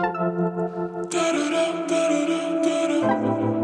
Da da da da da da da.